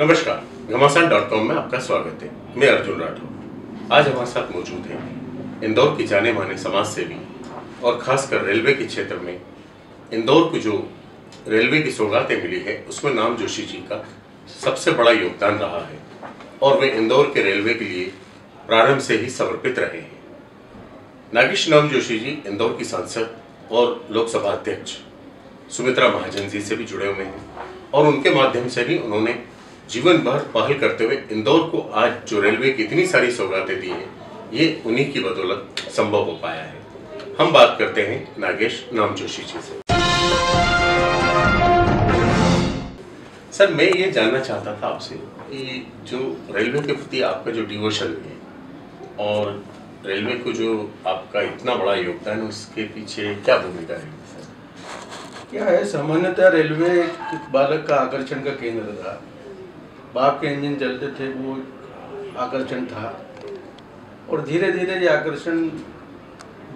नमस्कार, घमासान.com में आपका स्वागत है। मैं अर्जुन राठौर। आज हमारे साथ मौजूद हैं इंदौर की जाने माने समाज सेवी और खासकर रेलवे के क्षेत्र में इंदौर को जो रेलवे की सौगातें मिली है उसमें नामजोशी जी का सबसे बड़ा योगदान रहा है और वे इंदौर के रेलवे के लिए प्रारंभ से ही समर्पित रहे हैं। नागेश नामजोशी जी इंदौर की सांसद और लोकसभा अध्यक्ष सुमित्रा महाजन जी से भी जुड़े हुए हैं और उनके माध्यम से भी उन्होंने जीवन भर पहल करते हुए इंदौर को आज जो रेलवे की इतनी सारी सौगातें दी हैं ये उन्हीं की बदौलत संभव हो पाया है। हम बात करते हैं नागेश नामजोशी जी से। सर, मैं ये जानना चाहता था आपसे कि जो रेलवे के प्रति आपका जो डिवोशन है और रेलवे को जो आपका इतना बड़ा योगदान है उसके पीछे क्या भूमिका है? सर क्या है, सामान्यतः रेलवे बालक का आकर्षण का केंद्र था। बाप के इंजन चलते थे वो आकर्षण था और धीरे धीरे ये आकर्षण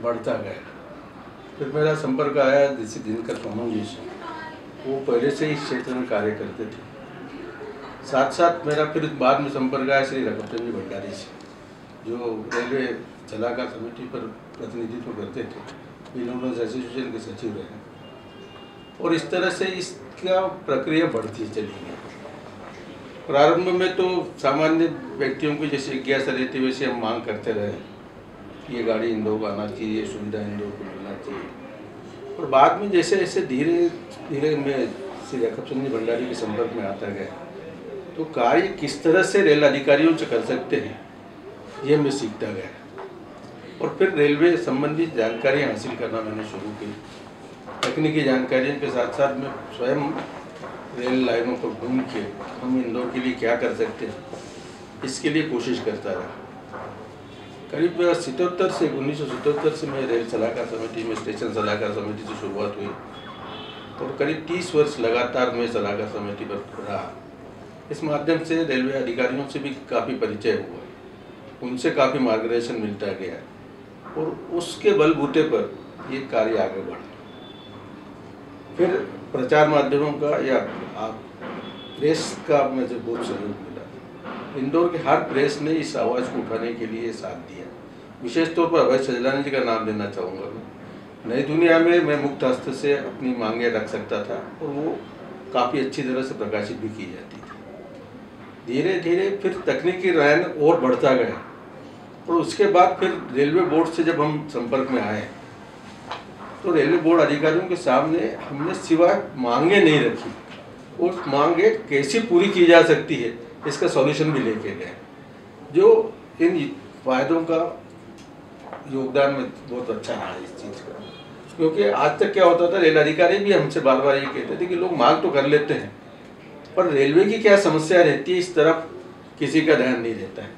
बढ़ता गया। फिर मेरा संपर्क आया जैसे दिनकर कमन जी से, वो पहले से इस क्षेत्र में कार्य करते थे। साथ साथ मेरा फिर बाद में संपर्क आया श्री रघुचंद्री भंडारी से जो रेलवे सलाहकार समिति पर प्रतिनिधित्व करते थे, इन्होंने एसोसिएशन के सचिव रहे और इस तरह से इसका प्रक्रिया बढ़ती चली गई। प्रारंभ में तो सामान्य व्यक्तियों की जैसे जिज्ञासा रहती है वैसे हम मांग करते रहे कि ये गाड़ी इंदौर को आना चाहिए, सुविधा इंदौर को मिलना चाहिए। और बाद में जैसे जैसे धीरे धीरे मैं श्री रघुचंद्री भंडारी के संपर्क में आता गया तो कार्य किस तरह से रेल अधिकारियों से कर सकते हैं ये मैं सीखता गया और फिर रेलवे संबंधित जानकारी हासिल करना मैंने शुरू की। तकनीकी जानकारियों के साथ साथ मैं स्वयं रेल लाइनों पर घूम के हम इंदौर के लिए क्या कर सकते हैं इसके लिए कोशिश करता रहा। करीब 1977 से मैं रेल सलाहकार समिति में स्टेशन सलाहकार समिति से शुरुआत हुई और करीब 30 वर्ष लगातार मैं सलाहकार समिति पर रहा। इस माध्यम से रेलवे अधिकारियों से भी काफ़ी परिचय हुआ, उनसे काफ़ी मार्गदर्शन मिलता गया और उसके बलबूते पर ये कार्य आगे बढ़ा। फिर प्रचार माध्यमों का या प्रेस का मुझे बहुत सहयोग मिला। इंदौर के हर प्रेस ने इस आवाज़ को उठाने के लिए साथ दिया। विशेष तौर पर अवैध सजलानी जी का नाम लेना चाहूँगा। नई दुनिया में मैं मुक्त हस्त से अपनी मांगें रख सकता था और वो काफ़ी अच्छी तरह से प्रकाशित भी की जाती थी। धीरे धीरे फिर तकनीकी रायन और बढ़ता गया और उसके बाद फिर रेलवे बोर्ड से जब हम संपर्क में आए तो रेलवे बोर्ड अधिकारियों के सामने हमने सिवा मांगे नहीं रखी, उस मांगे कैसे पूरी की जा सकती है इसका सॉल्यूशन भी लेके गए, जो इन फायदों का योगदान में बहुत अच्छा रहा इस चीज़ का। क्योंकि आज तक क्या होता था, रेल अधिकारी भी हमसे बार बार ये कहते थे कि लोग मांग तो कर लेते हैं पर रेलवे की क्या समस्या रहती है इस तरफ किसी का ध्यान नहीं देता है।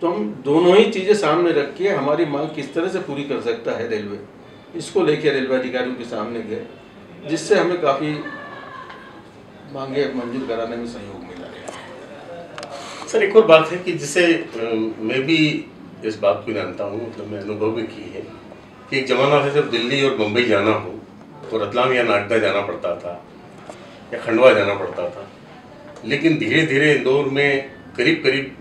तो हम दोनों ही चीज़ें सामने रख के हमारी मांग किस तरह से पूरी कर सकता है रेलवे, इसको लेके रेलवे अधिकारियों के सामने गए जिससे हमें काफ़ी मांगे मंजूर कराने में सहयोग मिला गया। सर, एक और बात है कि जिसे मैं भी इस बात को जानता हूँ, मतलब मैं अनुभव भी की है कि एक जमाना था जब दिल्ली और मुंबई जाना हो तो रतलाम या नागदा जाना पड़ता था या खंडवा जाना पड़ता था, लेकिन धीरे धीरे इंदौर में करीब करीब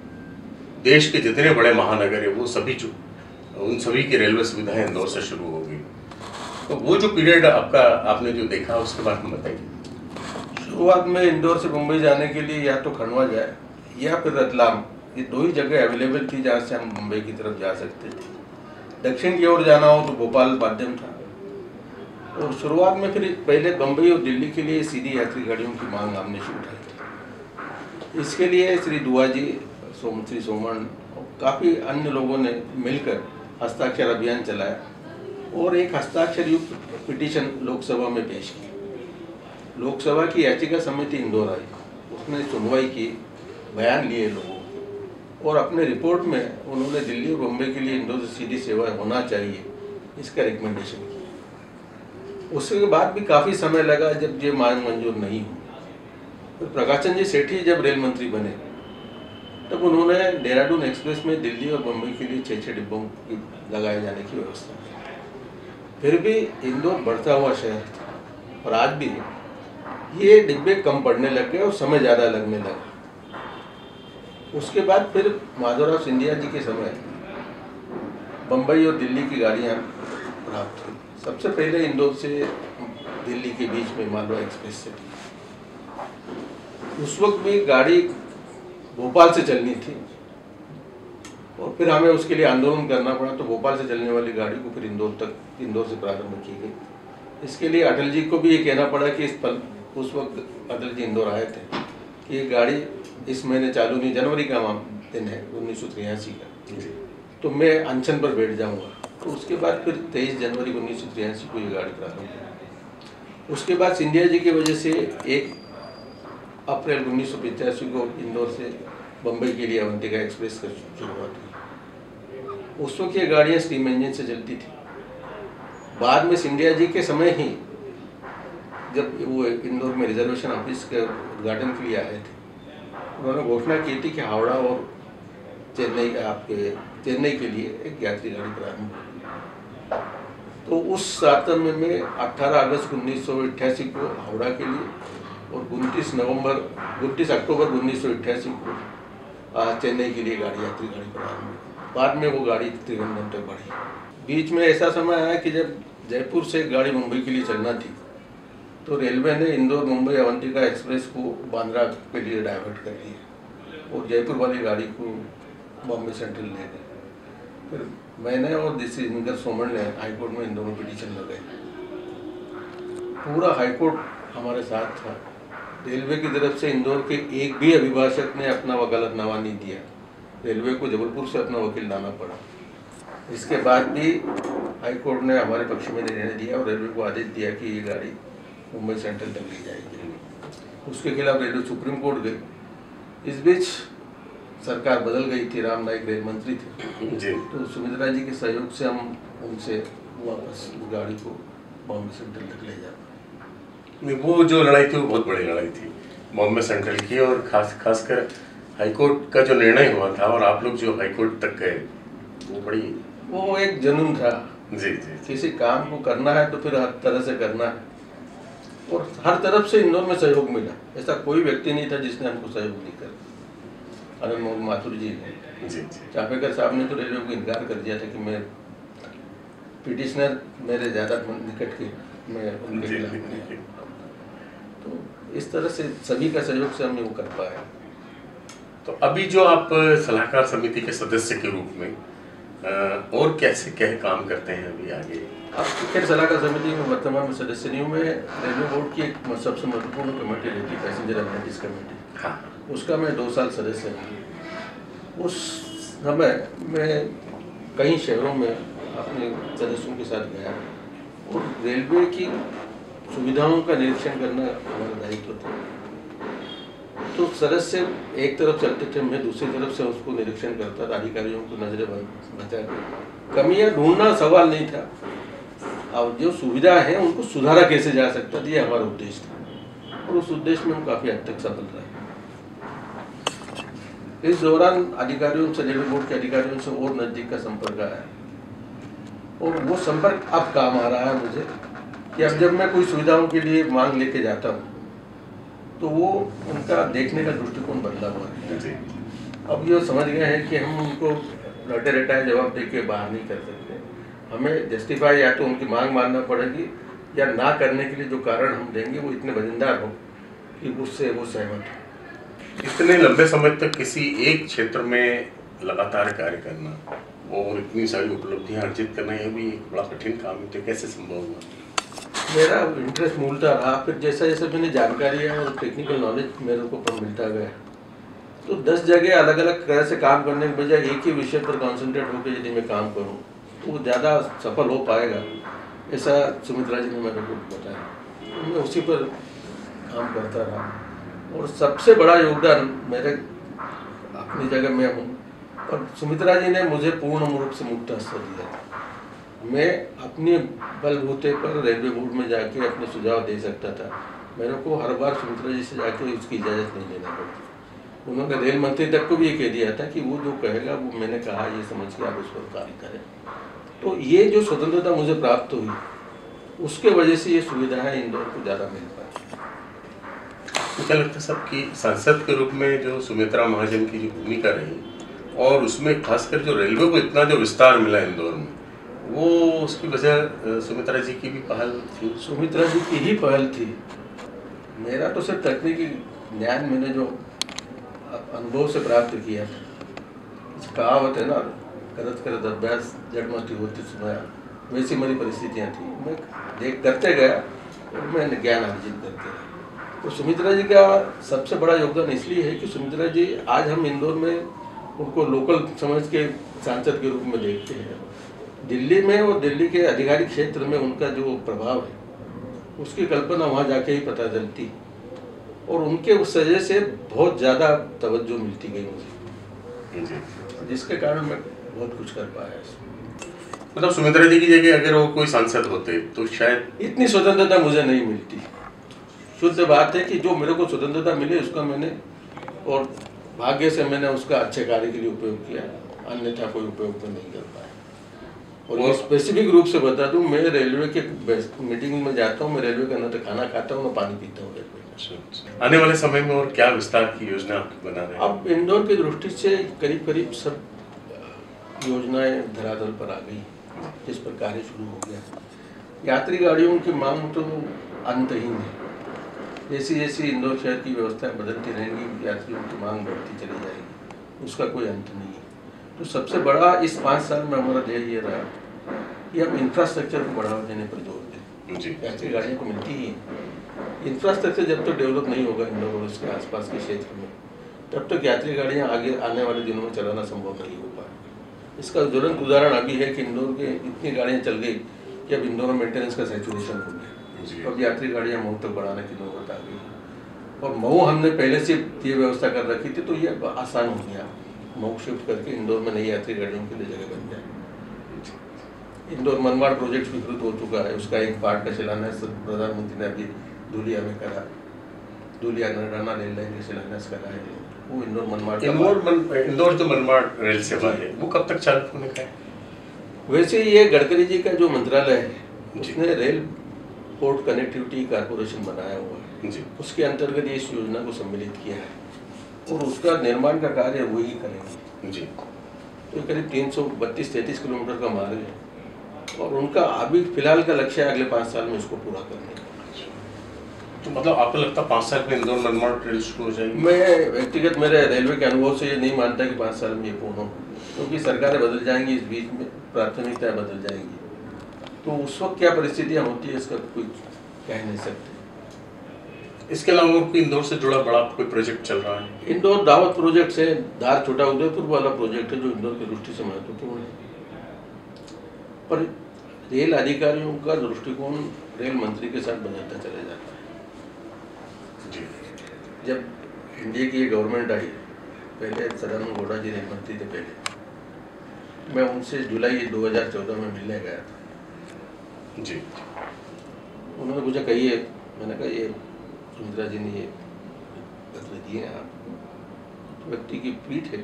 देश के जितने बड़े महानगर है वो सभी उन सभी की रेलवे सुविधाएँ इंदौर से शुरू हो गई। तो वो जो पीरियड आपका आपने जो देखा उसके बारे में बताइए। शुरुआत में इंदौर से मुंबई जाने के लिए या तो खंडवा जाए या फिर रतलाम, ये दो ही जगह अवेलेबल थी जहाँ से हम मुंबई की तरफ जा सकते थे। दक्षिण की ओर जाना हो तो भोपाल माध्यम था और शुरुआत में फिर पहले बम्बई और दिल्ली के लिए सीधी यात्री गाड़ियों की मांग हमने शुरू उठाई थी। इसके लिए श्री दुआ जी, श्री सोमन और काफ़ी अन्य लोगों ने मिलकर हस्ताक्षर अभियान चलाया और एक हस्ताक्षर युक्त पिटीशन लोकसभा में पेश की। लोकसभा की याचिका समिति इंदौर आई, उसने सुनवाई की, बयान लिए लोगों और अपने रिपोर्ट में उन्होंने दिल्ली और बम्बई के लिए इंदौर से सीधी सेवा होना चाहिए इसका रिकमेंडेशन किया। उसके बाद भी काफ़ी समय लगा जब ये मांग मंजूर नहीं हुई। तो प्रकाश चंद्र सेठी जब रेल मंत्री बने तब उन्होंने देहरादून एक्सप्रेस में दिल्ली और बम्बई के लिए 6-6 डिब्बों की लगाए जाने की व्यवस्था की। फिर भी इंदौर बढ़ता हुआ शहर था और आज भी ये डिब्बे कम पड़ने लग गए और समय ज़्यादा लगने लगा। उसके बाद फिर माधवराव सिंधिया जी के समय बंबई और दिल्ली की गाड़ियां प्राप्त हुई। सबसे पहले इंदौर से दिल्ली के बीच में मालवा एक्सप्रेस से उस वक्त भी गाड़ी भोपाल से चलनी थी और फिर हमें उसके लिए आंदोलन करना पड़ा, तो भोपाल से चलने वाली गाड़ी को फिर इंदौर से प्रारंभ की गई। इसके लिए अटल जी को भी ये कहना पड़ा कि उस वक्त अटल जी इंदौर आए थे कि ये गाड़ी इस महीने चालू नहीं, जनवरी का दिन है 1983 का, तो मैं अनशन पर बैठ जाऊंगा। तो उसके बाद फिर 23 जनवरी 1983 को ये गाड़ी प्रारंभ हुई। उसके बाद सिंधिया जी की वजह से 1 अप्रैल 1985 को इंदौर से बम्बई के लिए अवंतिका एक्सप्रेस का शुरुआत हुई। उस वक्त ये गाड़ियाँ स्टीम इंजन से चलती थी। बाद में सिंधिया जी के समय ही जब वो इंदौर में रिजर्वेशन ऑफिस के उद्घाटन के लिए आए थे, उन्होंने घोषणा की थी कि हावड़ा और चेन्नई चेन्नई के लिए एक यात्री गाड़ी प्रारंभ हुई। तो उस सातम में 18 अगस्त 1988 को हावड़ा के लिए और 29 अक्टूबर 1988 को चेन्नई के लिए यात्री गाड़ी प्रारंभ हुई। बाद में वो गाड़ी त्रिवेंद्रम तक बढ़ी। बीच में ऐसा समय आया कि जब जयपुर से गाड़ी मुंबई के लिए चलना थी तो रेलवे ने इंदौर मुंबई अवंतिका एक्सप्रेस को बांद्रा के लिए डाइवर्ट कर दिया और जयपुर वाली गाड़ी को बॉम्बे सेंट्रल ले गए। फिर मैंने और दिनकर कमन ने हाईकोर्ट में इन दोनों पिटीशन लगाई। पूरा हाईकोर्ट हमारे साथ था। रेलवे की तरफ से इंदौर के एक भी अभिभाषक ने अपना वकालतनामा नहीं दिया। रेलवे को जबलपुर से अपना वकील लाना पड़ा। इसके बाद भी हाईकोर्ट ने हमारे पक्ष में निर्णय दिया और रेलवे को आदेश दिया कि ये गाड़ी मुंबई सेंट्रल तक ली जाएगी। उसके खिलाफ रेलवे सुप्रीम कोर्ट गई। इस बीच सरकार बदल गई थी, राम नायक रेल मंत्री थे, तो सुमित्रा जी के सहयोग से हम उनसे वापस गाड़ी को बॉम्बे सेंट्रल तक ले जाते। वो जो लड़ाई थी वो बहुत बड़ी लड़ाई थी बॉम्बे सेंट्रल की, और खासकर हाईकोर्ट का जो निर्णय हुआ था और आप लोग जो हाईकोर्ट तक गए वो बड़ी वो एक जुनून था। जी जी, किसी काम को करना है तो फिर हर तरह से करना है और हर तरफ से इंदौर में सहयोग मिला। ऐसा कोई व्यक्ति नहीं था जिसने हमको सहयोग नहीं करा। अमित माथुर जी ने, चापेकर साहब ने तो रेलवे को इनकार कर दिया था कि मैं पिटिशनर मेरे ज़्यादा निकट के मैं उनके खिलाफ। तो इस तरह से सभी का सहयोग से हमने वो कर पाया। तो अभी जो आप सलाहकार समिति के सदस्य के रूप में और कैसे क्या काम करते हैं अभी आगे? अब खैर सलाहकार समिति में वर्तमान में सदस्य नहीं हूँ मैं। रेलवे बोर्ड की एक सबसे महत्वपूर्ण कमेटी रहती है पैसेंजर एमिनिटीज कमेटी, हाँ, उसका मैं 2 साल सदस्य हूँ। उस समय मैं कई शहरों में अपने सदस्यों के साथ गया और रेलवे की सुविधाओं का निरीक्षण करना हमारा दायित्व था। तो सदस्य एक तरफ चलते थे, मैं दूसरी तरफ से उसको निरीक्षण करता था, अधिकारियों को नजरें बचा कर कमियाँ ढूंढना सवाल नहीं था और जो सुविधा है उनको सुधारा कैसे जा सकता था, ये हमारा उद्देश्य था और उस उद्देश्य में हम काफ़ी हद तक सफल रहे। इस दौरान अधिकारियों से, रेलवे बोर्ड के अधिकारियों से और नज़दीक का संपर्क आया और वो संपर्क अब काम आ रहा है मुझे कि अब जब मैं कोई सुविधाओं के लिए मांग लेके जाता हूँ तो वो उनका देखने का दृष्टिकोण बदला हुआ है। अब ये समझ गए हैं कि हम उनको रटे रटाए जवाब दे के बाहर नहीं कर सकते, हमें जस्टिफाई या तो उनकी मांग मानना पड़ेगी या ना करने के लिए जो कारण हम देंगे वो इतने वजनदार हो कि उससे वो सहमत हो। इतने लंबे समय तक किसी एक क्षेत्र में लगातार कार्य करना और इतनी सारी उपलब्धियाँ अर्जित करना, यह भी एक बड़ा कठिन काम है, कैसे संभव हुआ? मेरा इंटरेस्ट मूलतः रहा। फिर जैसा जैसा मैंने जानकारी और टेक्निकल नॉलेज मेरे को मिलता गया तो 10 जगह अलग अलग तरह से काम करने के बजाय एक ही विषय पर कॉन्सेंट्रेट होकर यदि मैं काम करूं तो वो ज़्यादा सफल हो पाएगा, ऐसा सुमित्रा जी ने मेरे को बताया। मैं उसी पर काम करता रहा और सबसे बड़ा योगदान मेरे अपनी जगह मैं हूँ और सुमित्रा जी ने मुझे पूर्ण रूप से मुक्त हस्ता दिया। मैं अपने बलबूते पर रेलवे बोर्ड में जाके अपने सुझाव दे सकता था, मेरे को हर बार सुमित्रा जी से जाके उसकी इजाज़त नहीं लेना पड़ती। उन्होंने रेल मंत्री तक को भी ये कह दिया था कि वो जो कहेगा वो मैंने कहा, ये समझ के आप उस पर कार्य करें। तो ये जो स्वतंत्रता मुझे प्राप्त हुई उसके वजह से ये सुविधाएँ इंदौर को ज़्यादा मिल पाई। मुझे लगता है सबकी सांसद के रूप में जो सुमित्रा महाजन की जो भूमिका रही और उसमें खासकर जो रेलवे को इतना जो विस्तार मिला इंदौर में, वो उसकी वजह सुमित्रा जी की भी पहल थी। सुमित्रा जी की ही पहल थी। मेरा तो सिर्फ तकनीकी ज्ञान मैंने जो अनुभव से प्राप्त किया। कहावत है ना, करत करत अभ्यास जड़मती होती सुनाया, वैसी मेरी परिस्थितियाँ थी। मैं देख करते गया और मैंने ज्ञान अर्जित करते गया। तो सुमित्रा जी का सबसे बड़ा योगदान इसलिए है कि सुमित्रा जी आज हम इंदौर में उनको लोकल समझ के सांसद के रूप में देखते हैं। दिल्ली में और दिल्ली के आधिकारिक क्षेत्र में उनका जो प्रभाव है उसकी कल्पना वहाँ जाके ही पता चलती और उनके उस वजह से बहुत ज़्यादा तवज्जो मिलती गई मुझे, जिसके कारण मैं बहुत कुछ कर पाया। मतलब सुमित्रा जी की जगह अगर वो कोई सांसद होते तो शायद इतनी स्वतंत्रता मुझे नहीं मिलती। शुद्ध बात है कि जो मेरे को स्वतंत्रता मिले उसका मैंने, और भाग्य से मैंने उसका अच्छे कार्य के लिए उपयोग किया, अन्यथा कोई उपयोग तो नहीं कर पाया। और स्पेसिफिक रूप से बता दूं, मैं रेलवे के मीटिंग में जाता हूं, मैं रेलवे के अंदर खाना खाता हूं, मैं पानी पीता हूं रेलवे। आने वाले समय में और क्या विस्तार की योजना आप बना रहे हैं? अब इंदौर की दृष्टि से करीब करीब सब योजनाएं धरातल पर आ गई, जिस पर कार्य शुरू हो गया। यात्री गाड़ियों की मांग तो अंतहीन है। जैसी जैसी इंदौर शहर की व्यवस्थाएं बदलती रहेंगी, यात्रियों की मांग बढ़ती चली जाएगी, उसका कोई अंत नहीं है। तो सबसे बड़ा इस 5 साल में हमारा ध्येय ये रहा कि हम इंफ्रास्ट्रक्चर को बढ़ावा देने पर जोर दें। यात्री गाड़ियों को मिलती ही है। इंफ्रास्ट्रक्चर जब तक तो डेवलप नहीं होगा इंदौर और उसके आसपास के क्षेत्र में, तब तक यात्री गाड़ियाँ आगे आने वाले दिनों में चलाना संभव नहीं हो पाएगा। इसका ज्वलंत उदाहरण अभी है कि इंदौर के इतनी गाड़ियाँ चल गई कि अब इंदौर में मेंटेनेंस का सैचुरेशन हो गया। अब यात्री गाड़ियाँ मऊ तक बढ़ाने की नौबत आ गई और मऊ हमने पहले से ये व्यवस्था कर रखी थी, तो ये आसान हो गया। मऊ शिफ्ट करके इंदौर में नई यात्री गाड़ियों के लिए जगह बन जाए। इंदौर मनमाड़ प्रोजेक्ट स्वीकृत हो चुका है, उसका एक पार्ट का शिलान्यास प्रधानमंत्री ने अभी धुलिया में करा। धुलिया नरडाना रेल लाइन का शिलान्यास करा है। वो इंदौर मनमाड़, इंदौर तो मनमाड़ रेल सेवा है, वो कब तक चालू होने का है? वैसे ये गडकरी जी का जो मंत्रालय है उसने रेल पोर्ट कनेक्टिविटी कारपोरेशन बनाया हुआ है, उसके अंतर्गत इस योजना को सम्मिलित किया है और उसका निर्माण का कार्य वही करेंगे जी। तो करीब 332-33 किलोमीटर का मार्ग है और उनका अभी फिलहाल का लक्ष्य है अगले 5 साल में उसको पूरा करने का। तो मतलब आपको लगता है 5 साल में इंदौर मनमाड़ रेल शुरू हो जाएगी? मैं व्यक्तिगत मेरे रेलवे के अनुभव से ये नहीं मानता कि 5 साल में ये पूर्ण हो, क्योंकि सरकारें बदल जाएंगी, इस बीच में प्राथमिकताएँ बदल जाएंगी। तो उस वक्त क्या परिस्थितियाँ होती है इसका कोई कह नहीं सकते। इसके अलावा कोई इंदौर से जुड़ा बड़ा कोई प्रोजेक्ट चल रहा है? इंदौर दावत प्रोजेक्ट से धार छोटा उदयपुर वाला प्रोजेक्ट है जो इंदौर की दृष्टि से महत्वपूर्ण है, पर रेल अधिकारियों का दृष्टिकोण रेल मंत्री के साथ बदलता चला जाता है जी। जब एनडीए की गवर्नमेंट आई, पहले सलमान गोडा जी रेल मंत्री थे, पहले मैं उनसे जुलाई 2014 में मिलने गया था जी। उन्होंने पूछा कहिए, मैंने कहा ये सुमित्रा जी ने ये पत्र दिए हैं, आप व्यक्ति की पीठ है।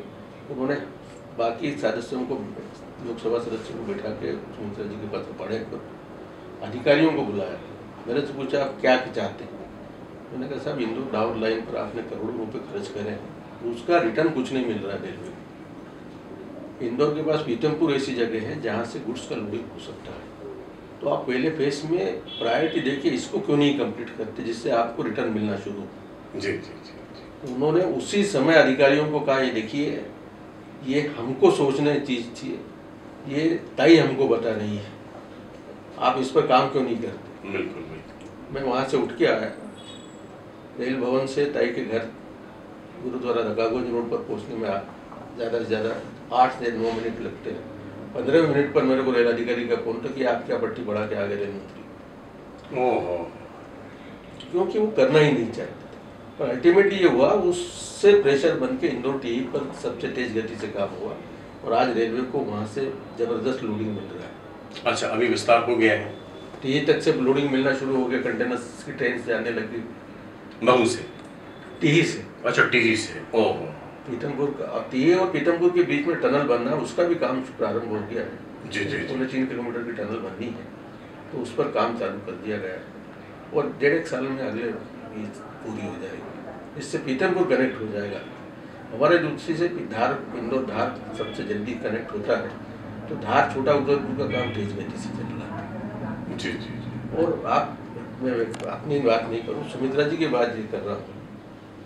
उन्होंने बाकी सदस्यों को, लोकसभा सदस्यों को बैठा के सुमित्रा जी के पत्र पढ़े और अधिकारियों को बुलाया। मैंने तो पूछा आप क्या चाहते हैं? मैंने कहा साहब इंदौर डाउन लाइन पर आपने करोड़ों रुपए खर्च करे, उसका रिटर्न कुछ नहीं मिल रहा रेलवे को। इंदौर के पास पीतमपुर ऐसी जगह है जहाँ से गुड्स का लोडिंग हो सकता है, तो आप पहले फेस में प्रायोरिटी देके इसको क्यों नहीं कंप्लीट करते, जिससे आपको रिटर्न मिलना शुरू हो। जी जी जी। उन्होंने उसी समय अधिकारियों को कहा ये देखिए ये हमको सोचने चीज़ थी, ये ताई हमको बता रही है, आप इस पर काम क्यों नहीं करते। बिल्कुल बिल्कुल। मैं वहाँ से उठ के आया, रेल भवन से ताई के घर गुरुद्वारा धगागुंज रोड पर पहुँचने में ज़्यादा से ज़्यादा 8 से 9 मिनट लगते हैं। 15 मिनट पर मेरे को रेल अधिकारी का फोन था कि आप क्या पट्टी बढ़ा के आगे रेल मंत्री। ओहो। क्योंकि वो करना ही नहीं चाहता था, पर अल्टीमेटली ये हुआ, उससे प्रेशर बन के इंदौर टी पर सबसे तेज गति से काम हुआ और आज रेलवे को वहाँ से जबरदस्त लोडिंग मिल रहा है। अच्छा, अभी विस्तार हो गया है टी तक से लोडिंग मिलना शुरू हो गया, कंटेनर्स की ट्रेन से आने लगी मऊ से टी से। अच्छा, टी से। ओहो। पीतमपुर का टीए और पीतमपुर के बीच में टनल बनना है, उसका भी काम प्रारंभ हो गया है जी जी। 3.5 किलोमीटर की टनल बननी है, तो उस पर काम चालू कर दिया गया है और 1.5 साल में अगले पूरी हो जाएगी। इससे पीतमपुर कनेक्ट हो जाएगा। हमारे दूसरी से धार इंदौर धार सबसे जल्दी कनेक्ट होता है, तो धार छोटा उदयपुर का काम तेज गति से चल रहा है। जी जी। और आप, मैं अपनी बात नहीं करूँ, सुमित्रा जी की बात ये कर रहा हूँ।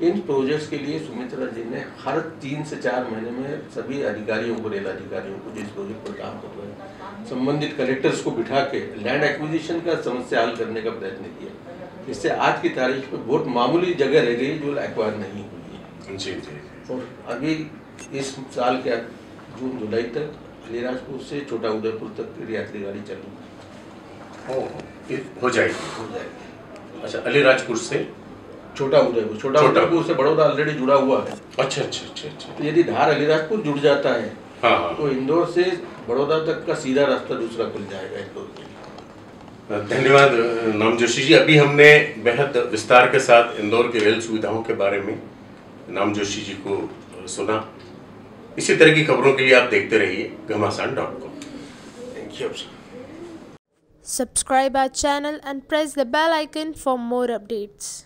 इन प्रोजेक्ट्स के लिए सुमित्रा जी ने हर 3 से 4 महीने में सभी अधिकारियों को, रेल अधिकारियों को, जिस प्रोजेक्ट पर काम कर रहे हैं, संबंधित कलेक्टर्स को बिठा के लैंड एक्विजिशन का समस्या हल करने का प्रयत्न किया। इससे आज की तारीख में बहुत मामूली जगह रह गई जो एक्वायर नहीं हुई है। जी जी। और अभी इस साल के जून जुलाई तक अलीराजपुर से छोटा उदयपुर तक यात्री गाड़ी चलूँगी, हो जाएगी, हो जाएगी। अच्छा, अलीराजपुर से छोटा उदयपुर, छोटा उदयपुर से बड़ौदा ऑलरेडी जुड़ा हुआ है। अच्छा अच्छा अच्छा अच्छा। तो यदि धार अलीराजपुर जुड़ जाता है, हाँ, तो इंदौर से बड़ौदा तक का सीधा रास्ता दूसरा खुल जाएगा इंदौर के लिए। धन्यवाद नामजोशी जी। अभी हमने बेहद विस्तार के साथ इंदौर की रेल सुविधाओं के बारे में नामजोशी जी को सुना। इसी तरह की खबरों के लिए आप देखते रहिए घमासान.com। Thank you. Subscribe our channel and press the bell icon for more updates.